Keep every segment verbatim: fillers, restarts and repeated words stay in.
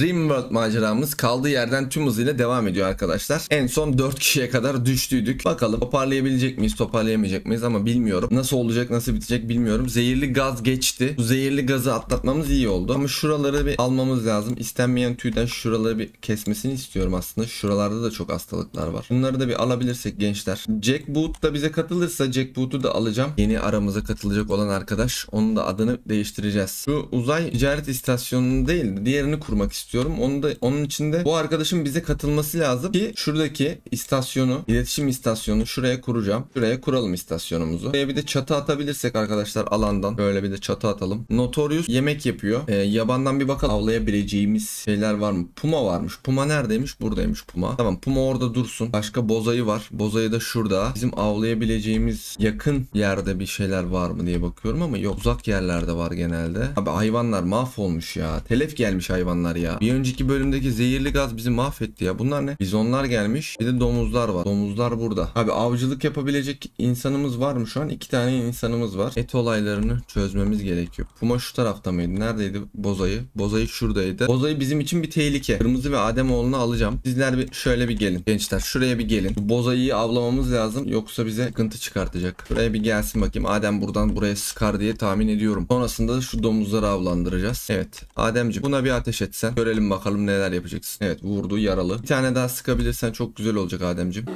Rim World maceramız kaldığı yerden tüm hızıyla devam ediyor arkadaşlar. En son dört kişiye kadar düştüydük. Bakalım toparlayabilecek miyiz, toparlayamayacak mıyız ama bilmiyorum. Nasıl olacak, nasıl bitecek bilmiyorum. Zehirli gaz geçti. Bu zehirli gazı atlatmamız iyi oldu. Ama şuraları bir almamız lazım. İstenmeyen tüyden şuraları bir kesmesini istiyorum aslında. Şuralarda da çok hastalıklar var. Bunları da bir alabilirsek gençler. Jack Boot da bize katılırsa Jack Boot'u da alacağım. Yeni aramıza katılacak olan arkadaş. Onun da adını değiştireceğiz. Şu uzay ticaret istasyonunu değil de diğerini kurmak istiyorum. Onu da, onun için de bu arkadaşın bize katılması lazım ki şuradaki istasyonu, iletişim istasyonu şuraya kuracağım. Şuraya kuralım istasyonumuzu. Buraya bir de çatı atabilirsek arkadaşlar alandan. Böyle bir de çatı atalım. Notorious yemek yapıyor. Ee, yabandan bir bakalım avlayabileceğimiz şeyler var mı? Puma varmış. Puma neredeymiş? Buradaymış Puma. Tamam Puma orada dursun. Başka bozayı var. Bozayı da şurada. Bizim avlayabileceğimiz yakın yerde bir şeyler var mı diye bakıyorum ama yok. Uzak yerlerde var genelde. Abi hayvanlar mahvolmuş ya. Telef gelmiş hayvanlar ya. Bir önceki bölümdeki zehirli gaz bizi mahvetti ya. Bunlar ne? Bizonlar gelmiş. Bir de domuzlar var. Domuzlar burada. Abi avcılık yapabilecek insanımız var mı şu an? İki tane insanımız var. Et olaylarını çözmemiz gerekiyor. Puma şu tarafta mıydı? Neredeydi bozayı? Bozayı şuradaydı. Bozayı bizim için bir tehlike. Kırmızı ve Ademoğlu'nu alacağım. Sizler bir şöyle bir gelin. Gençler şuraya bir gelin. Bu bozayı avlamamız lazım. Yoksa bize sıkıntı çıkartacak. Şuraya bir gelsin bakayım. Adem buradan buraya sıkar diye tahmin ediyorum. Sonrasında da şu domuzları avlandıracağız. Evet. Ademciğim buna bir ateş etsen. Görelim bakalım neler yapacaksın. Evet vurdu yaralı. Bir tane daha sıkabilirsen çok güzel olacak Ademciğim.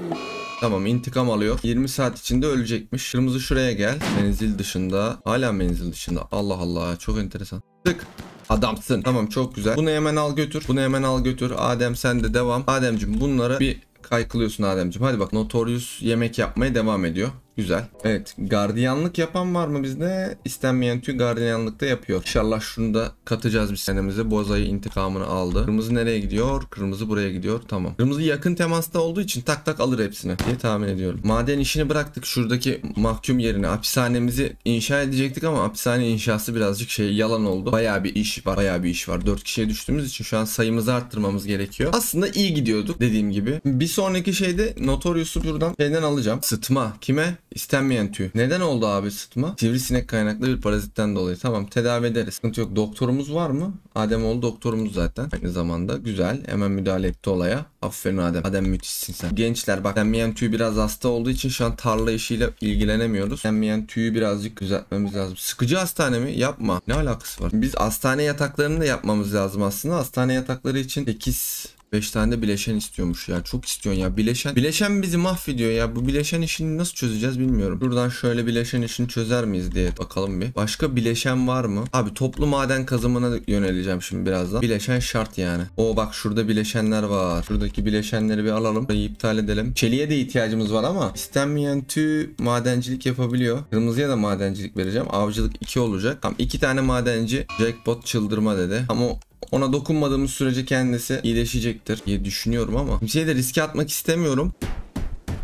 Tamam intikam alıyor. yirmi saat içinde ölecekmiş. Kırmızı şuraya gel. Menzil dışında. Hala menzil dışında. Allah Allah çok enteresan. Tık. Adamsın. Tamam çok güzel. Bunu hemen al götür. Bunu hemen al götür. Adem sen de devam. Ademciğim bunlara bir kaykılıyorsun Ademciğim. Hadi bak Notorious yemek yapmaya devam ediyor. Güzel. Evet. Gardiyanlık yapan var mı bizde? İstenmeyen tüy gardiyanlıkta yapıyor. İnşallah şunu da katacağız biz senemize. Bozayı intikamını aldı. Kırmızı nereye gidiyor? Kırmızı buraya gidiyor. Tamam. Kırmızı yakın temasta olduğu için tak tak alır hepsini diye tahmin ediyorum. Maden işini bıraktık. Şuradaki mahkum yerine hapishanemizi inşa edecektik ama hapishane inşası birazcık şey yalan oldu. Bayağı bir iş var. Bayağı bir iş var. dört kişiye düştüğümüz için şu an sayımızı arttırmamız gerekiyor. Aslında iyi gidiyorduk dediğim gibi. Bir sonraki şeyde Notorious'u buradan şeyden alacağım. Sıtma. Kime? İstenmeyen tüy. Neden oldu abi sıtma? Sivrisinek kaynaklı bir parazitten dolayı. Tamam tedavi ederiz. Sıkıntı yok. Doktorumuz var mı? Ademoğlu doktorumuz zaten. Aynı zamanda güzel. Hemen müdahale etti olaya. Aferin Adem. Adem müthişsin sen. Gençler bak istenmeyen tüy biraz hasta olduğu için şu an tarla işiyle ilgilenemiyoruz. İstenmeyen tüyü birazcık düzeltmemiz lazım. Sıkıcı hastane mi? Yapma. Ne alakası var? Biz hastane yataklarını da yapmamız lazım aslında. Hastane yatakları için sekiz beş tane de bileşen istiyormuş ya. Çok istiyorsun ya. Bileşen bileşen bizi mahvediyor ya. Bu bileşen işini nasıl çözeceğiz bilmiyorum. Buradan şöyle bileşen işini çözer miyiz diye bakalım bir. Başka bileşen var mı? Abi toplu maden kazımına yöneleceğim şimdi birazdan. Bileşen şart yani. Oo bak şurada bileşenler var. Şuradaki bileşenleri bir alalım. Burayı iptal edelim. Çeliğe de ihtiyacımız var ama istenmeyen tüy madencilik yapabiliyor. Kırmızıya da madencilik vereceğim. Avcılık iki olacak. Tam iki tane madenci jackpot çıldırma dedi. Ama o ona dokunmadığımız sürece kendisi iyileşecektir diye düşünüyorum ama kimseye de riske atmak istemiyorum.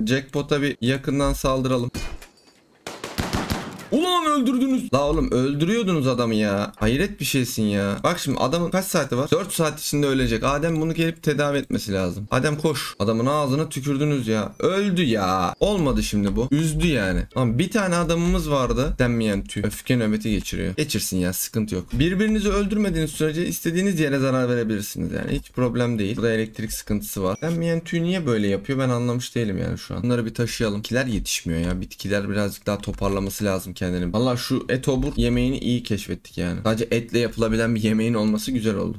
Jackpot'a bir yakından saldıralım. Ulan öldürdünüz. La oğlum öldürüyordunuz adamı ya. Hayret bir şeysin ya. Bak şimdi adamın kaç saati var? dört saat içinde ölecek. Adem bunu gelip tedavi etmesi lazım. Adem koş. Adamın ağzına tükürdünüz ya. Öldü ya. Olmadı şimdi bu. Üzdü yani. Ama bir tane adamımız vardı. İstenmeyen tüy. Öfke nöbeti geçiriyor. Geçirsin ya sıkıntı yok. Birbirinizi öldürmediğiniz sürece istediğiniz yere zarar verebilirsiniz yani. Hiç problem değil. Burada elektrik sıkıntısı var. İstenmeyen tüy niye böyle yapıyor ben anlamış değilim yani şu an. Bunları bir taşıyalım. Bitkiler yetişmiyor ya. Bitkiler birazcık daha toparlaması lazım kendisi. Valla şu etobur yemeğini iyi keşfettik yani. Sadece etle yapılabilen bir yemeğin olması güzel oldu.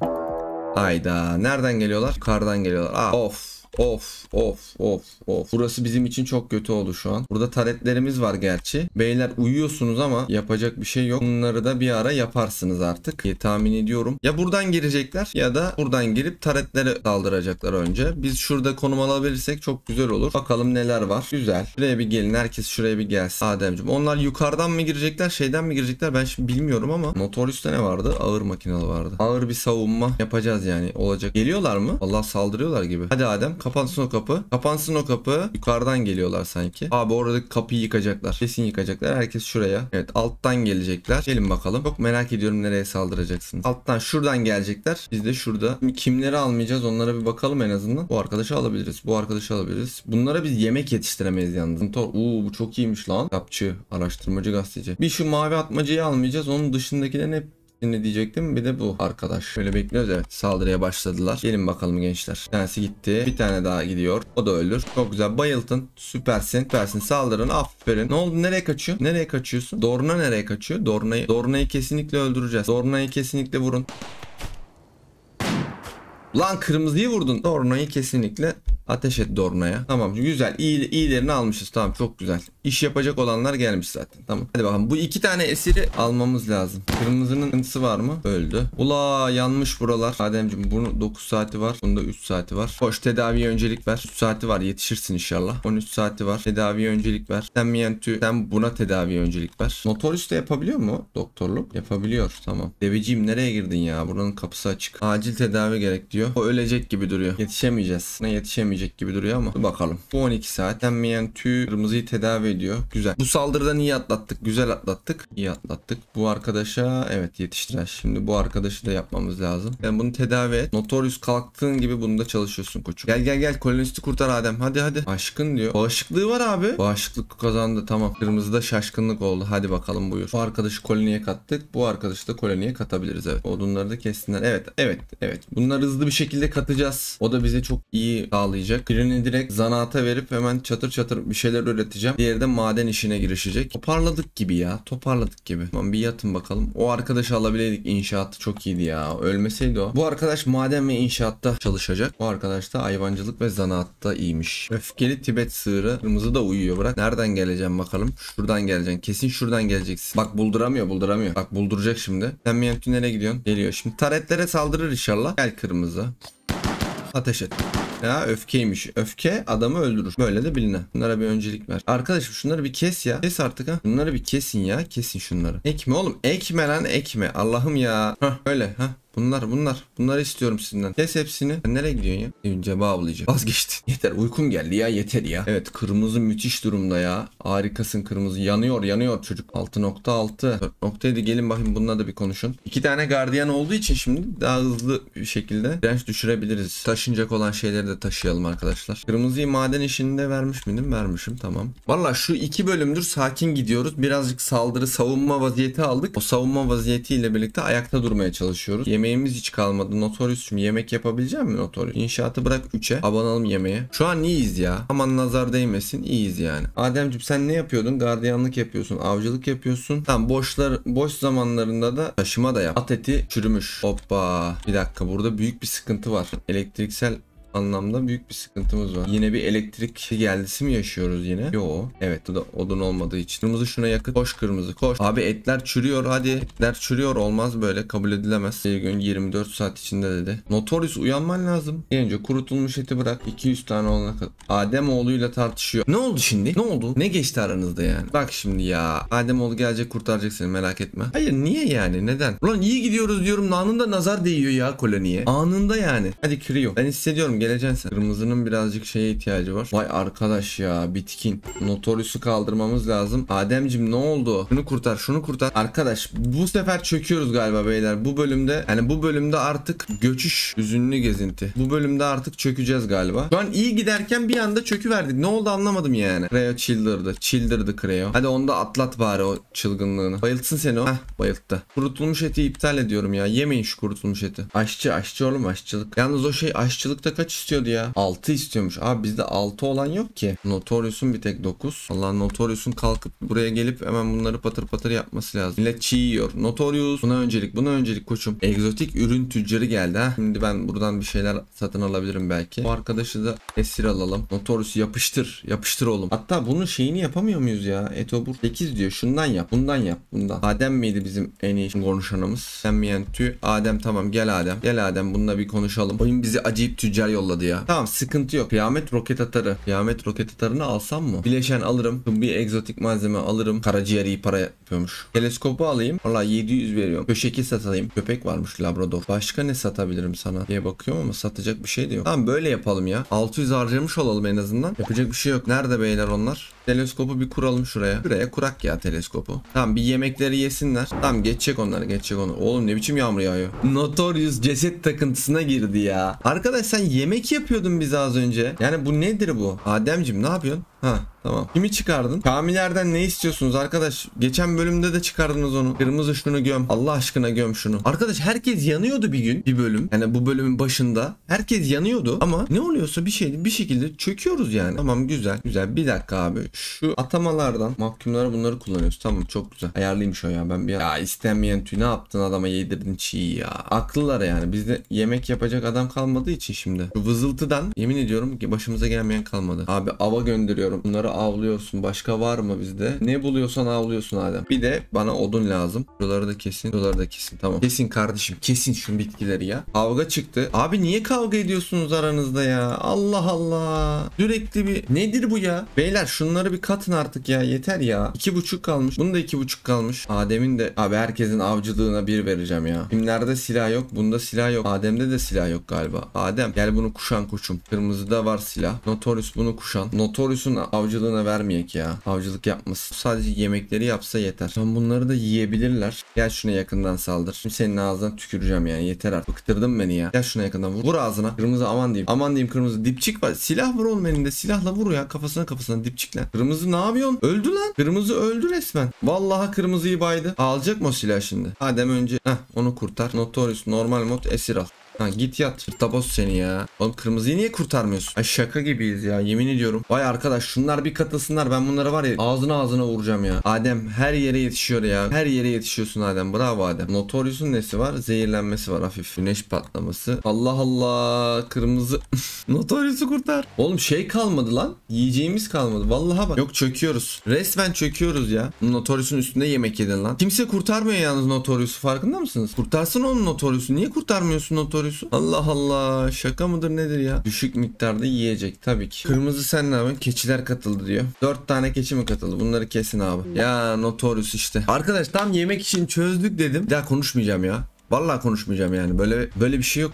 Hayda. Nereden geliyorlar? Yukarıdan geliyorlar. Aa, of. Of of of of. Burası bizim için çok kötü oldu şu an. Burada taretlerimiz var gerçi. Beyler uyuyorsunuz ama yapacak bir şey yok. Bunları da bir ara yaparsınız artık diye tahmin ediyorum. Ya buradan girecekler ya da buradan girip taretlere saldıracaklar önce. Biz şurada konum alabilirsek çok güzel olur. Bakalım neler var. Güzel. Şuraya bir gelin. Herkes şuraya bir gelsin. Ademciğim onlar yukarıdan mı girecekler şeyden mi girecekler ben şimdi bilmiyorum ama Notorious'ta ne vardı? Ağır makinalı vardı. Ağır bir savunma yapacağız yani olacak. Geliyorlar mı? Vallahi saldırıyorlar gibi. Hadi Adem. Kapansın o kapı. Kapansın o kapı. Yukarıdan geliyorlar sanki. Abi oradaki kapıyı yıkacaklar. Kesin yıkacaklar. Herkes şuraya. Evet alttan gelecekler. Gelin bakalım. Çok merak ediyorum nereye saldıracaksınız. Alttan şuradan gelecekler. Biz de şurada. Şimdi kimleri almayacağız onlara bir bakalım en azından. Bu arkadaşı alabiliriz. Bu arkadaşı alabiliriz. Bunlara biz yemek yetiştiremeyiz yalnız. Uuu bu çok iyiymiş lan. Kapçı, araştırmacı, gazeteci. Bir şu mavi atmacıyı almayacağız. Onun dışındakilerin hep Ne diyecektim, bir de bu arkadaş. Böyle bekliyoruz, evet saldırıya başladılar. Gelin bakalım gençler. Bir tanesi gitti. Bir tane daha gidiyor. O da ölür. Çok güzel, bayıltın. Süpersin. Süpersin. Saldırın. Aferin. Ne oldu? Nereye kaçıyor? Nereye kaçıyorsun? Dorna nereye kaçıyor? Dorna'yı Dorna'yı kesinlikle öldüreceğiz. Dorna'yı kesinlikle vurun. Lan kırmızıyı vurdun. Dorna'yı kesinlikle ateş et Dorna'ya. Tamam güzel. İyi, iyilerini almışız. Tamam çok güzel. İş yapacak olanlar gelmiş zaten. Tamam. Hadi bakalım. Bu iki tane esiri almamız lazım. Kırmızının ıntısı var mı? Öldü. Ula yanmış buralar. Ademciğim bunun dokuz saati var. Bunda üç saati var. Hoş, tedaviye öncelik ver. üç saati var. Yetişirsin inşallah. on üç saati var. Tedaviye öncelik ver. Sen Miyentü, sen buna tedaviye öncelik ver. Notorious da yapabiliyor mu? Doktorluk. Yapabiliyor. Tamam. Deveciğim nereye girdin ya? Buranın kapısı açık. Acil tedavi gerek diyor. O ölecek gibi duruyor. Yetişemeyeceğiz. Ne yetişemeyecek gibi duruyor ama. Dur bakalım. Bu on iki saat. Sen Miyentü kırmızıyı tedavi diyor. Güzel. Bu saldırıdan iyi atlattık. Güzel atlattık. İyi atlattık. Bu arkadaşa evet yetiştiren. Şimdi bu arkadaşı da yapmamız lazım. Yani bunu tedavi et. Notorious kalktığın gibi bunu da çalışıyorsun koçum. Gel gel gel. Kolonisti kurtar Adem. Hadi hadi. Aşkın diyor. Bağışıklığı var abi. Bağışıklık kazandı. Tamam. Kırmızıda şaşkınlık oldu. Hadi bakalım buyur. Bu arkadaşı koloniye kattık. Bu arkadaşı da koloniye katabiliriz. Evet. Odunları da kessinler. Evet. Evet. Evet. Bunları hızlı bir şekilde katacağız. O da bize çok iyi sağlayacak. Birini direkt zanaata verip hemen çatır çatır bir şeyler üreteceğim. Diğeri de maden işine girişecek. Toparladık gibi ya. Toparladık gibi. Tamam bir yatın bakalım. O arkadaşı alabileydik. İnşaatı çok iyiydi ya. Ölmeseydi o. Bu arkadaş maden ve inşaatta çalışacak. Bu arkadaş da hayvancılık ve zanaatta iyiymiş. Öfkeli Tibet sığırı. Kırmızı da uyuyor. Bırak. Nereden geleceğim bakalım. Şuradan geleceksin. Kesin şuradan geleceksin. Bak bulduramıyor bulduramıyor. Bak bulduracak şimdi. Sen Miyentü nereye gidiyorsun? Geliyor. Şimdi taretlere saldırır inşallah. Gel kırmızı. Ateş et. Ya öfkeymiş. Öfke adamı öldürür. Böyle de biline. Bunlara bir öncelik ver. Arkadaşım şunları bir kes ya. Kes artık ha. Bunları bir kesin ya. Kesin şunları. Ekme oğlum. Ekme lan ekme. Allah'ım ya. Hah öyle ha. Bunlar bunlar. Bunları istiyorum sizden. Kes hepsini. Sen nereye gidiyorsun ya? Ceba avlayacak. Vazgeçtin. Yeter. Uykum geldi ya. Yeter ya. Evet. Kırmızı müthiş durumda ya. Harikasın kırmızı. Yanıyor yanıyor çocuk. altı nokta altı. dört nokta yedi. Gelin bakayım bununla da bir konuşun. İki tane gardiyan olduğu için şimdi daha hızlı bir şekilde direnç düşürebiliriz. Taşınacak olan şeyleri de taşıyalım arkadaşlar. Kırmızıyı maden işinde vermiş miydim? Vermişim. Tamam. Valla şu iki bölümdür sakin gidiyoruz. Birazcık saldırı savunma vaziyeti aldık. O savunma vaziyetiyle birlikte ayakta durmaya çalışıyoruz. Yemeği Yemeğimiz hiç kalmadı. Notorious'um yemek yapabilecek mi Notorious? İnşaatı bırak üçe. Abanalım yemeğe. Şu an iyiyiz ya. Aman nazar değmesin. İyiyiz yani. Ademciğim sen ne yapıyordun? Gardiyanlık yapıyorsun. Avcılık yapıyorsun. Tam boşlar, boş zamanlarında da taşıma da yap. At eti çürümüş. Hoppa. Bir dakika burada büyük bir sıkıntı var. Elektriksel anlamda büyük bir sıkıntımız var. Yine bir elektrik geldisi mi yaşıyoruz yine? Yo. Evet bu da odun olmadığı için. Kırmızı şuna yakın. Koş kırmızı koş. Abi etler çürüyor hadi. Etler çürüyor olmaz böyle. Kabul edilemez. Bir gün yirmi dört saat içinde dedi. Notorious uyanman lazım. Bir önce kurutulmuş eti bırak. iki yüz tane olana kadar. Ademoğlu'yla tartışıyor. Ne oldu şimdi? Ne oldu? Ne geçti aranızda yani? Bak şimdi ya. Ademoğlu gelecek kurtaracak seni merak etme. Hayır niye yani? Neden? Ulan iyi gidiyoruz diyorum. Anında nazar değiyor ya koloniye. Anında yani. Hadi Cryo. Ben hissediyorum. Geleceksin sen. Kırmızının birazcık şeye ihtiyacı var. Vay arkadaş ya bitkin. Notorious'u kaldırmamız lazım. Ademciğim ne oldu? Şunu kurtar şunu kurtar. Arkadaş bu sefer çöküyoruz galiba beyler. Bu bölümde yani bu bölümde artık göçüş üzünlü gezinti. Bu bölümde artık çökeceğiz galiba. Şu an iyi giderken bir anda çöküverdik. Ne oldu anlamadım yani. Cryo çıldırdı. Çıldırdı Cryo. Hadi onda atlat bari o çılgınlığını. Bayıltsın seni o. Heh bayılttı. Kurutulmuş eti iptal ediyorum ya. Yemeyin şu kurutulmuş eti. Aşçı aşçı oğlum aşçılık. Yalnız o şey aşçılıkta kaç istiyordu ya? altı istiyormuş. Abi bizde altı olan yok ki. Notorious'un bir tek dokuz. Allah Notorious'un kalkıp buraya gelip hemen bunları patır patır yapması lazım. Millet çiğ yiyor. Notorious buna öncelik buna öncelik koçum. Egzotik ürün tüccarı geldi ha. Şimdi ben buradan bir şeyler satın alabilirim belki. Bu arkadaşı da esir alalım. Notorious'u yapıştır. Yapıştır oğlum. Hatta bunun şeyini yapamıyor muyuz ya? Etobur sekiz diyor. Şundan yap. Bundan yap. Bundan. Adem miydi bizim en iyi konuşanımız? Sen Miyentü. Adem tamam gel Adem. Gel Adem bununla bir konuşalım. Oyun bizi acayip tüccar yolladı ya. Tamam sıkıntı yok. Kıyamet roket atarı. Kıyamet roket atarını alsam mı? Bileşen alırım. Bir egzotik malzeme alırım. Karaciğer iyi para yapıyormuş. Teleskopu alayım. Valla yedi yüz veriyorum. Köşeki satayım. Köpek varmış Labrador. Başka ne satabilirim sana diye bakıyorum ama satacak bir şey de yok. Tamam böyle yapalım ya. altı yüz harcamış olalım en azından. Yapacak bir şey yok. Nerede beyler onlar? Teleskopu bir kuralım şuraya. Şuraya kurak ya teleskopu. Tamam bir yemekleri yesinler. Tamam geçecek onları geçecek onu. Oğlum ne biçim yağmur yağıyor. Notorious ceset takıntısına girdi ya. Arkadaş sen yemek yapıyordun biz az önce. Yani bu nedir bu? Ademciğim ne yapıyorsun? Ha tamam. Kimi çıkardın? Kamilerden ne istiyorsunuz arkadaş? Geçen bölümde de çıkardınız onu. Kırmızı şunu göm. Allah aşkına göm şunu. Arkadaş herkes yanıyordu bir gün. Bir bölüm. Yani bu bölümün başında. Herkes yanıyordu ama ne oluyorsa bir şey bir şekilde çöküyoruz yani. Tamam güzel. Güzel. Bir dakika abi. Şu atamalardan mahkumlara bunları kullanıyoruz. Tamam çok güzel. Ayarlayayım şu ya. Ben bir ya istemeyen tüy ne yaptın adama yedirdin çiğ ya. Aklılara yani. Bizde yemek yapacak adam kalmadığı için şimdi. Şu vızıltıdan yemin ediyorum ki başımıza gelmeyen kalmadı. Abi ava gönderiyor. Bunları avlıyorsun. Başka var mı bizde? Ne buluyorsan avlıyorsun Adem. Bir de bana odun lazım. Buraları da kesin. Buraları da kesin. Tamam. Kesin kardeşim. Kesin şu bitkileri ya. Kavga çıktı. Abi niye kavga ediyorsunuz aranızda ya? Allah Allah. Sürekli bir... Nedir bu ya? Beyler şunları bir katın artık ya. Yeter ya. İki buçuk kalmış. Bunun da iki buçuk kalmış. Adem'in de... Abi herkesin avcılığına bir vereceğim ya. Kimlerde silah yok. Bunda silah yok. Adem'de de silah yok galiba. Adem gel bunu kuşan koçum. Kırmızıda var silah. Notorious bunu kuşan. Notorious'un avcılığına vermeyek ya. Avcılık yapmasın. Sadece yemekleri yapsa yeter. Tam bunları da yiyebilirler. Gel şuna yakından saldır. Şimdi senin ağzına tüküreceğim yani. Yeter artık. Bıktırdın beni ya. Gel şuna yakından vur. Vur ağzına. Kırmızı aman diyeyim. Aman diyeyim kırmızı. Dipçik var. Silah var oğlum elinde. Silahla vur ya. Kafasına kafasına dipçikle. Kırmızı ne yapıyorsun? Öldü lan. Kırmızı öldü resmen. Vallahi kırmızıyı baydı. Alacak mı o silah şimdi? Adem önce. Heh, onu kurtar. Notorious normal mod esir al. Ha git yat. Taboz seni ya. Oğlum kırmızıyı niye kurtarmıyorsun? Ay şaka gibiyiz ya yemin ediyorum. Vay arkadaş şunlar bir katılsınlar. Ben bunları var ya ağzına ağzına vuracağım ya. Adem her yere yetişiyor ya. Her yere yetişiyorsun Adem. Bravo Adem. Notorious'un nesi var? Zehirlenmesi var hafif. Güneş patlaması. Allah Allah. Kırmızı. Notorious'u kurtar. Oğlum şey kalmadı lan. Yiyeceğimiz kalmadı. Vallahi bak. Yok çöküyoruz. Resmen çöküyoruz ya. Notorious'un üstünde yemek yedin lan. Kimse kurtarmıyor yalnız Notorious'u. Farkında mısınız? Kurtarsın onun Notorious'u. Niye kurtarmıyorsun Notorious? Allah Allah şaka mıdır nedir ya? Düşük miktarda yiyecek tabii ki. Kırmızı sen ne yapıyorsun? Keçiler katıldı diyor. dört tane keçi mi katıldı? Bunları kesin abi. Ya Notorious işte. Arkadaş tam yemek için çözdük dedim. Bir daha konuşmayacağım ya. Vallahi konuşmayacağım yani. Böyle böyle bir şey yok.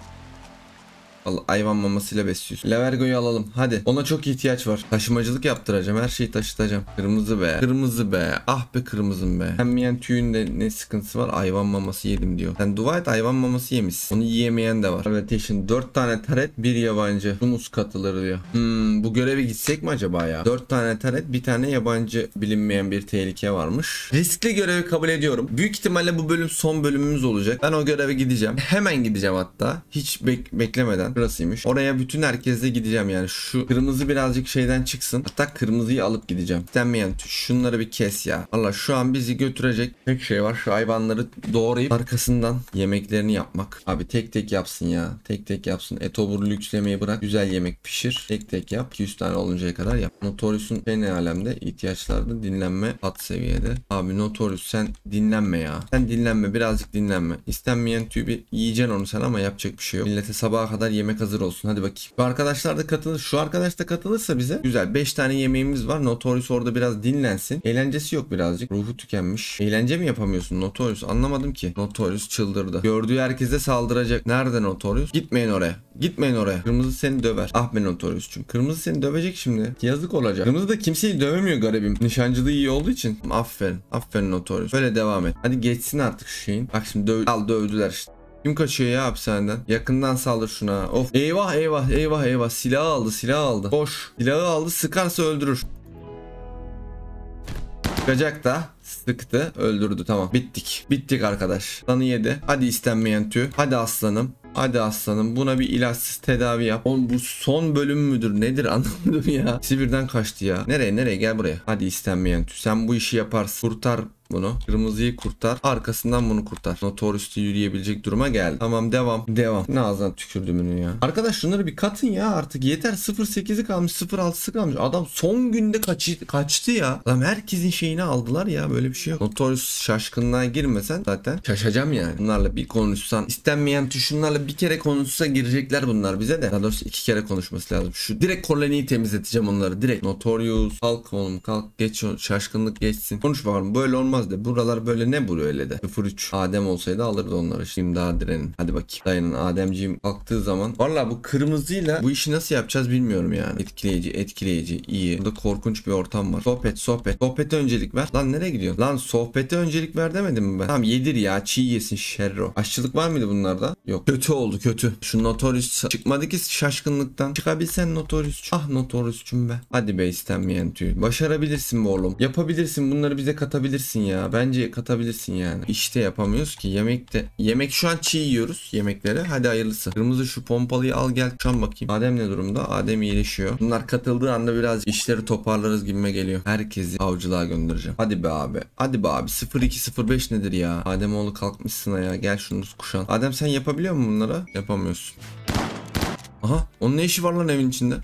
Allah, hayvan mamasıyla besliyorsun. Lavergo'yu alalım. Hadi. Ona çok ihtiyaç var. Taşımacılık yaptıracağım. Her şeyi taşıtacağım. Kırmızı be. Kırmızı be. Ah be kırmızım be. Yemeyen tüyün de ne sıkıntısı var? Hayvan maması yedim diyor. Sen dua et hayvan maması yemişsin. Onu yiyemeyen de var. Revetation. dört tane taret bir yabancı. Humus katılır diyor. Hmm, bu göreve gitsek mi acaba ya? dört tane taret bir tane yabancı bilinmeyen bir tehlike varmış. Riskli görevi kabul ediyorum. Büyük ihtimalle bu bölüm son bölümümüz olacak. Ben o göreve gideceğim. Hemen gideceğim hatta. Hiç bek- beklemeden. Burasıymış. Oraya bütün herkese gideceğim yani. Şu kırmızı birazcık şeyden çıksın. Hatta kırmızıyı alıp gideceğim. İstenmeyen şunları bir kes ya. Allah şu an bizi götürecek tek şey var. Şu hayvanları doğrayıp arkasından yemeklerini yapmak. Abi tek tek yapsın ya. Tek tek yapsın. Etobur lükslemeyi bırak. Güzel yemek pişir. Tek tek yap. iki yüz tane oluncaya kadar yap. Notorious'un ne alemde ihtiyaçlarda dinlenme at seviyede. Abi Notorious sen dinlenme ya. Sen dinlenme. Birazcık dinlenme. İstenmeyen tüyü bir yiyeceksin onu sen ama yapacak bir şey yok. Millete sabaha kadar yemek yemek hazır olsun. Hadi bakayım. Şu arkadaşlar da katılır. Şu arkadaş da katılırsa bize güzel. beş tane yemeğimiz var. Notorious orada biraz dinlensin. Eğlencesi yok birazcık. Ruhu tükenmiş. Eğlence mi yapamıyorsun Notorious? Anlamadım ki. Notorious çıldırdı. Gördüğü herkese saldıracak. Nerede Notorious? Gitmeyin oraya. Gitmeyin oraya. Kırmızı seni döver. Ah be Notorious'cum. Kırmızı seni dövecek şimdi. Yazık olacak. Kırmızı da kimseyi dövemiyor garibim. Nişancılığı iyi olduğu için. Aferin. Aferin Notorious. Böyle devam et. Hadi geçsin artık şu şeyin. Bak şimdi döv al dövdüler işte. Kim kaçıyor ya hapishaneden? Yakından saldır şuna. Of. Eyvah eyvah eyvah eyvah. Silahı aldı silahı aldı. Boş. Silahı aldı sıkarsa öldürür. Sıkacak da. Sıktı. Öldürdü. Tamam. Bittik. Bittik arkadaş. Tanı yedi. Hadi istenmeyen tüy. Hadi aslanım. Hadi aslanım buna bir ilaçsız tedavi yap. Oğlum bu son bölüm müdür nedir anlamadım ya. Sibirden kaçtı ya. Nereye nereye gel buraya. Hadi istenmeyen tüy. Sen bu işi yaparsın. Kurtar bunu. Kırmızıyı kurtar. Arkasından bunu kurtar. Notorious'u yürüyebilecek duruma geldi. Tamam devam. Devam. Ne ağzına tükürdümünü ya. Arkadaş şunları bir katın ya artık. Yeter. sıfır sekizi kalmış. sıfır altısı kalmış. Adam son günde kaçı, kaçtı ya. Adam herkesin şeyini aldılar ya. Böyle bir şey yok. Notorious şaşkınlığa girmesen zaten şaşacağım yani. Bunlarla bir konuşsan. İstenmeyen tuşunlarla bir kere konuşsa girecekler bunlar bize de. Daha doğrusu iki kere konuşması lazım. Şu direkt koloniyi temizleteceğim onları. Direkt. Notorious. Kalk oğlum kalk. Geç. Şaşkınlık geçsin. Konuşma var mı? Böyle olmaz. etmezdi. Buralar böyle ne buraya öyle de. sıfır üç Adem olsaydı alırdı onları. Şimdi daha direnin. Hadi bakayım. Dayanın Ademciğim kalktığı zaman. Valla bu kırmızıyla bu işi nasıl yapacağız bilmiyorum yani. Etkileyici, etkileyici, iyi. Burada korkunç bir ortam var. Sohbet, sohbet. Sohbete öncelik ver. Lan nereye gidiyorsun? Lan sohbete öncelik ver demedim mi ben? Tamam yedir ya. Çiğ yesin şerro. Aşçılık var mıydı bunlarda? Yok. Kötü oldu kötü. Şu Notorious çıkmadı ki şaşkınlıktan. Çıkabilsen Notorious. Ah Notorious'cum be. Hadi be istenmeyen tüy. Başarabilirsin bu oğlum. Yapabilirsin. Bunları bize katabilirsin ya. Bence katabilirsin yani. İşte yapamıyoruz ki. Yemekte. Yemek şu an çiğ yiyoruz. Yemeklere. Hadi hayırlısı. Kırmızı şu pompalıyı al gel. Şu an bakayım. Adem ne durumda? Adem iyileşiyor. Bunlar katıldığı anda biraz işleri toparlarız gibime geliyor. Herkesi avcılığa göndereceğim. Hadi be abi. Hadi be abi. sıfır iki sıfır beş nedir ya? Adem oğlu kalkmışsın ya. Gel şunu kuşan. Adem sen yapabiliyor musun bunlara? Yapamıyorsun. Aha. Onun ne işi var lan evin içinde?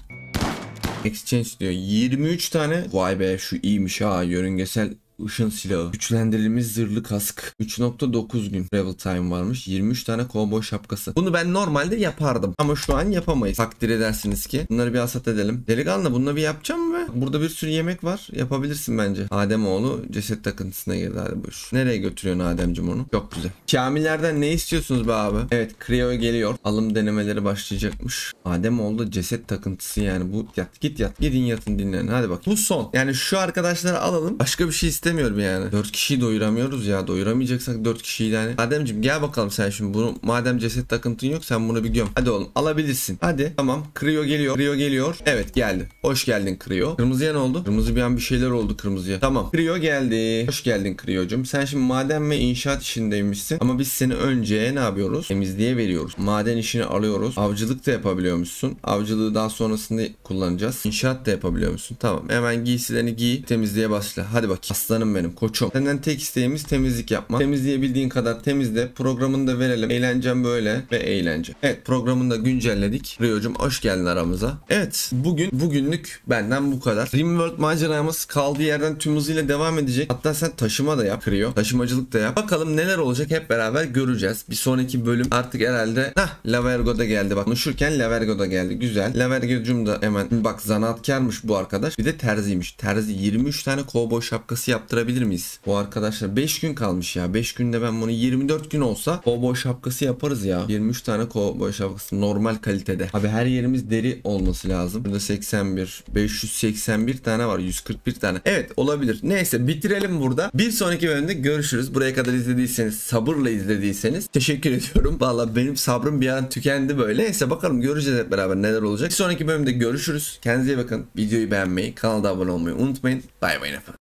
Exchange diyor. yirmi üç tane. Vay be şu iyiymiş ha. Yörüngesel ışın silahı. Güçlendirilmiş zırhlı kask. üç nokta dokuz gün travel time varmış. yirmi üç tane kovboy şapkası. Bunu ben normalde yapardım. Ama şu an yapamayız. Takdir edersiniz ki. Bunları bir hasat edelim. Delikanlı bununla bir yapacağım mı? Burada bir sürü yemek var. Yapabilirsin bence. Ademoğlu ceset takıntısına girdi abi bu iş. Nereye götürüyorsun Ademciğim onu? Çok güzel. Kamillerden ne istiyorsunuz be abi? Evet Cryo geliyor. Alım denemeleri başlayacakmış. Ademoğlu da ceset takıntısı yani. Bu yat git yat. Gidin yatın dinlenin. Hadi bak. Bu son. Yani şu arkadaşları alalım. Başka bir şey istemiyorum yani. dört kişiyi doyuramıyoruz ya. Doyuramayacaksak dört kişiyi yani. Ademciğim gel bakalım sen şimdi bunu. Madem ceset takıntın yok sen bunu biliyorum. Hadi oğlum alabilirsin. Hadi. Tamam. Cryo geliyor. Cryo geliyor. Evet geldi. Hoş geldin Cryo. Kırmızıya ne oldu? Kırmızı bir an bir şeyler oldu kırmızıya. Tamam. Cryo geldi. Hoş geldin Cryo'cum. Sen şimdi maden ve inşaat işindeymişsin. Ama biz seni önce ne yapıyoruz? Temizliğe veriyoruz. Maden işini alıyoruz. Avcılık da yapabiliyormuşsun. Avcılığı daha sonrasında kullanacağız. İnşaat da yapabiliyormuşsun. Tamam. Hemen giysilerini giy. Temizliğe başla. Hadi bakayım. Aslanım benim. Koçum. Senden tek isteğimiz temizlik yapma. Temizleyebildiğin kadar temizle. Programını da verelim. Eğlencem böyle ve eğlence. Evet. Programını da güncelledik. Cryo'cum hoş geldin aramıza. Evet. Bugün bugünlük benden bu kadar. Rim World maceramız kaldığı yerden tüm hızıyla devam edecek. Hatta sen taşıma da yap Cryo. Taşımacılık da yap. Bakalım neler olacak hep beraber göreceğiz. Bir sonraki bölüm artık herhalde. Hah Lavergo da geldi bak. Konuşurken Lavergo da geldi. Güzel. Lavergo'cum da hemen. Bak zanaatkarmış bu arkadaş. Bir de terziymiş. Terzi yirmi üç tane kovboy şapkası yaptırabilir miyiz? Bu arkadaşlar beş gün kalmış ya. beş günde ben bunu yirmi dört gün olsa kovboy şapkası yaparız ya. yirmi üç tane kovboy şapkası normal kalitede. Abi her yerimiz deri olması lazım. Burada seksen bir. beş yüz seksen. seksen bir tane var. yüz kırk bir tane. Evet olabilir. Neyse bitirelim burada. Bir sonraki bölümde görüşürüz. Buraya kadar izlediyseniz, sabırla izlediyseniz teşekkür ediyorum. Valla benim sabrım bir an tükendi böyle. Neyse bakalım göreceğiz hep beraber neler olacak. Bir sonraki bölümde görüşürüz. Kendinize iyi bakın. Videoyu beğenmeyi, kanala abone olmayı unutmayın. Bay bay efendim.